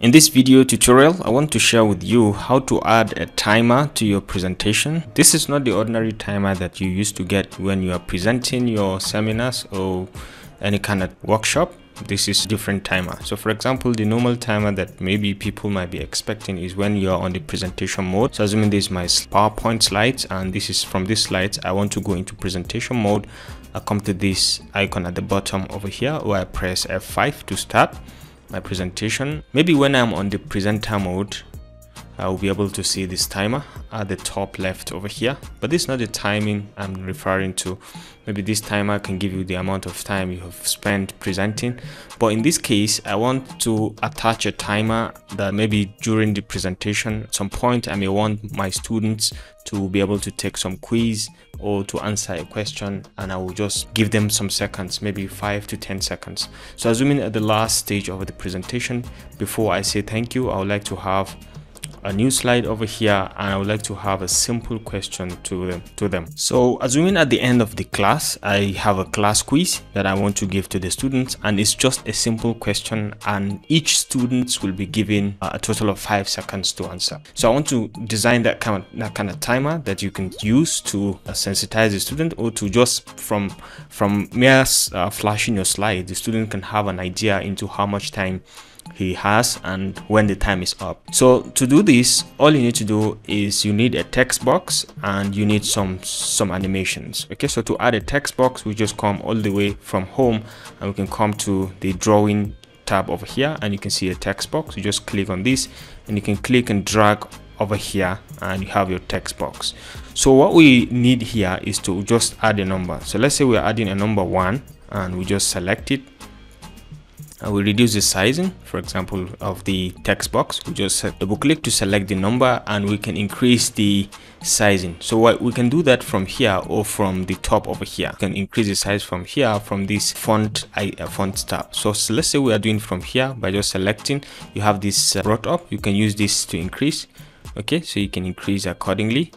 In this video tutorial, I want to share with you how to add a timer to your presentation. This is not the ordinary timer that you used to get when you are presenting your seminars or any kind of workshop. This is a different timer. So for example, the normal timer that maybe people might be expecting is when you're on the presentation mode. So assuming this is my PowerPoint slides, and this is from these slides, I want to go into presentation mode. I come to this icon at the bottom over here where I press F5 to start my presentation. Maybe when I'm on the presenter mode, I'll be able to see this timer at the top left over here, but this is not the timing I'm referring to. Maybe this timer can give you the amount of time you have spent presenting, but in this case, I want to attach a timer that maybe during the presentation, at some point, I may want my students to be able to take some quiz or to answer a question, and I will just give them some seconds, maybe 5 to 10 seconds. So assuming at the last stage of the presentation, before I say thank you, I would like to have a new slide over here, and I would like to have a simple question to them. So assuming at the end of the class, I have a class quiz that I want to give to the students, and it's just a simple question, and each student will be given a total of 5 seconds to answer. So I want to design that kind of timer that you can use to sensitize the student, or to just from mere flashing your slide, the student can have an idea into how much time he has and when the time is up. So to do this, all you need to do is you need a text box and you need some animations. Okay, so to add a text box, we just come all the way from home and we can come to the drawing tab over here, and you can see a text box. You just click on this and you can click and drag over here and you have your text box. So what we need here is to just add a number. So let's say we're adding a number 1, and we just select it. I will reduce the sizing, for example, of the text box. We just double click to select the number, and we can increase the sizing. So what we can do that from here or from the top over here. We can increase the size from here, from this font tab. So let's say we are doing from here by just selecting. You have this brought up. You can use this to increase. Okay, so you can increase accordingly.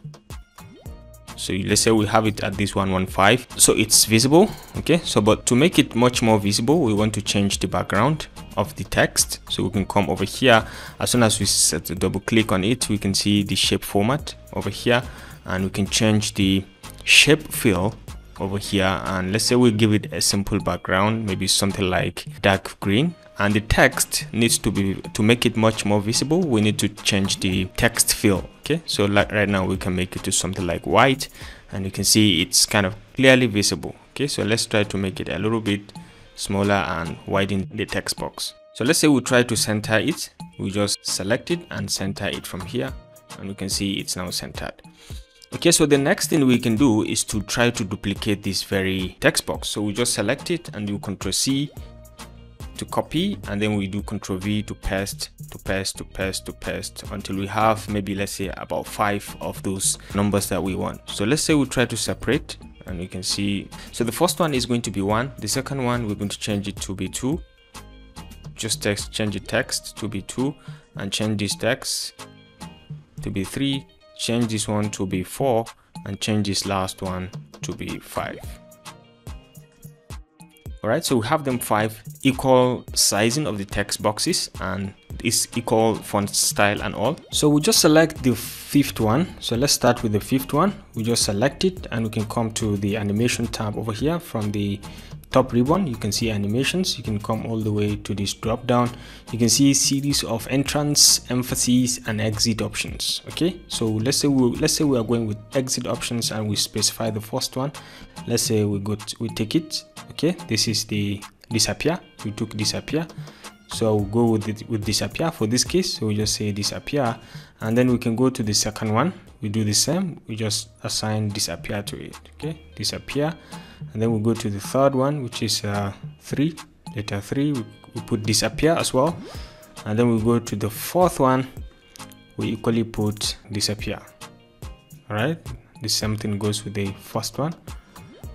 So let's say we have it at this 115, so it's visible. Okay, so but to make it much more visible, we want to change the background of the text. So we can come over here. As soon as we set to double click on it, we can see the shape format over here, and we can change the shape fill over here, and let's say we give it a simple background, maybe something like dark green. And the text needs to be, to make it much more visible, we need to change the text fill. Okay, so like right now we can make it to something like white, and you can see it's kind of clearly visible. Okay, so let's try to make it a little bit smaller and widen the text box. So let's say we try to center it. We just select it and center it from here, and you can see it's now centered. Okay, so the next thing we can do is to try to duplicate this very text box. So we just select it and do Ctrl C to copy, and then we do Ctrl V to paste until we have maybe, let's say, about 5 of those numbers that we want. So let's say we try to separate, and you can see, so the first one is going to be 1, the second one we're going to change it to be 2. Just change the text to be 2, and change this text to be 3, change this one to be 4, and change this last one to be 5. Alright, so we have them 5 equal sizing of the text boxes, and it's equal font style and all. So we just select the 5th one. So let's start with the 5th one. We just select it, and we can come to the animation tab over here. From the top ribbon, you can see animations. You can come all the way to this drop down. You can see series of entrance, emphasis, and exit options. Okay, so let's say we are going with exit options, and we specify the first one. Let's say we take it. Okay, this is the disappear. We took disappear, so we'll go with it with disappear for this case. So we just say disappear, and then we can go to the second one. We do the same. We just assign disappear to it. Okay, disappear, and then we go to the third one, which is 3, letter 3. We put disappear as well, and then we go to the fourth one. We equally put disappear. All right, the same thing goes with the first one.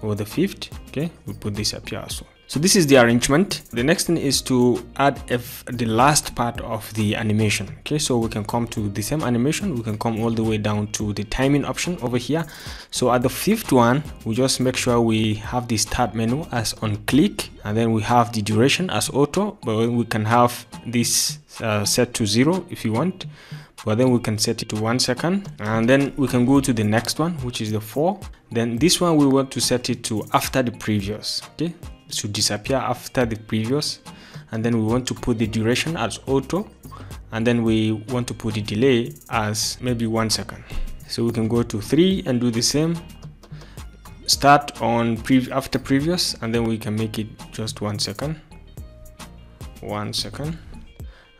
Or the 5th. Okay, we put disappear as well. So this is the arrangement. The next thing is to add the last part of the animation. Okay, so we can come to the same animation. We can come all the way down to the timing option over here. So at the fifth one, we just make sure we have the start menu as on click, and then we have the duration as auto, but we can have this set to 0 if you want. But then we can set it to 1 second, and then we can go to the next one, which is the 4. Then this one we want to set it to after the previous. Okay, it should disappear after the previous, and then we want to put the duration as auto, and then we want to put the delay as maybe 1 second. So we can go to 3 and do the same, start on after previous, and then we can make it just 1 second.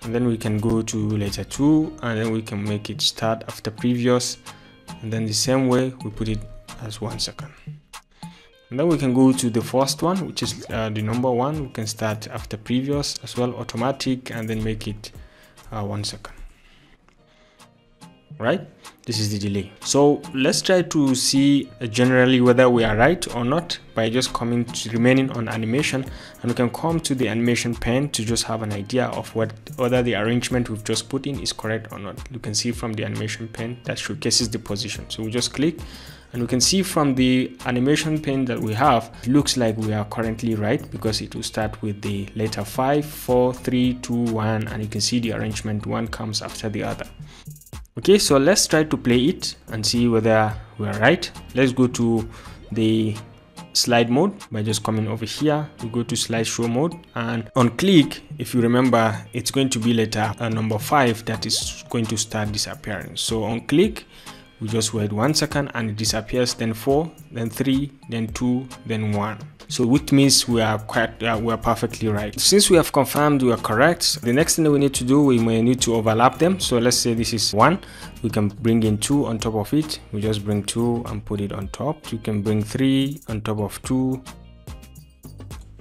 And then we can go to later 2, and then we can make it start after previous, and then the same way we put it as 1 second. And then we can go to the first one, which is the number 1. We can start after previous as well, automatic, and then make it 1 second. Right, this is the delay. So let's try to see generally whether we are right or not by just coming to remaining on animation, and we can come to the animation pane to just have an idea of whether the arrangement we've just put in is correct or not. You can see from the animation pane that showcases the position, so we just click and we can see from the animation pane that we have, it looks like we are currently right, because it will start with the letter 5 4 3 2 1, and you can see the arrangement, one comes after the other. Okay, so let's try to play it and see whether we are right. Let's go to the slide mode by just coming over here. We go to slideshow mode, and on click, if you remember, it's going to be letter number 5 that is going to start disappearing. So on click, we just wait 1 second and it disappears, then 4, then 3, then 2, then 1. So which means we are perfectly right. Since we have confirmed we are correct, the next thing that we need to do, we may need to overlap them. So let's say this is 1, we can bring in 2 on top of it. We just bring 2 and put it on top. You can bring 3 on top of 2,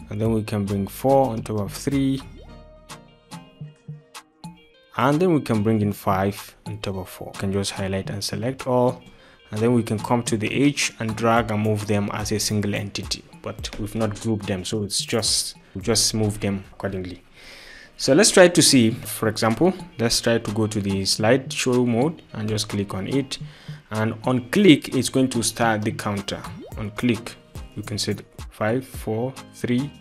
and then we can bring 4 on top of 3, and then we can bring in 5 on top of 4. We can just highlight and select all, and then we can come to the edge and drag and move them as a single entity, but we've not grouped them, so it's just move them accordingly. So let's try to see, for example, let's try to go to the slideshow mode and just click on it, and on click it's going to start the counter. On click you can set 5 4 3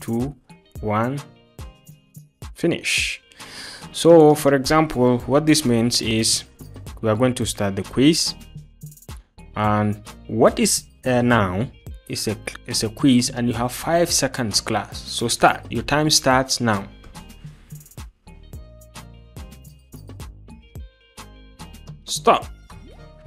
2 1, finish. So for example, what this means is we are going to start the quiz, and what is now is a quiz, and you have 5 seconds, class. So start, your time starts now. Stop.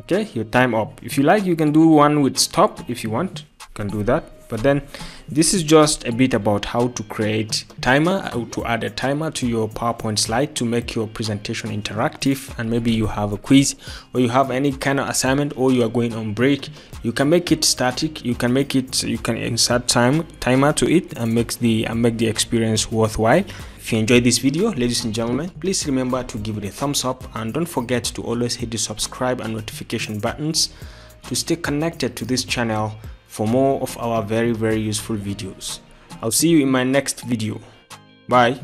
Okay, your time up. If you like, you can do one with stop if you want, you can do that. But then this is just a bit about how to create timer, how to add a timer to your PowerPoint slide to make your presentation interactive. And maybe you have a quiz, or you have any kind of assignment, or you are going on break. You can make it static. You can make it, you can insert timer to it and make the experience worthwhile. If you enjoyed this video, ladies and gentlemen, please remember to give it a thumbs up, and don't forget to always hit the subscribe and notification buttons to stay connected to this channel for more of our very, very useful videos. I'll see you in my next video. Bye.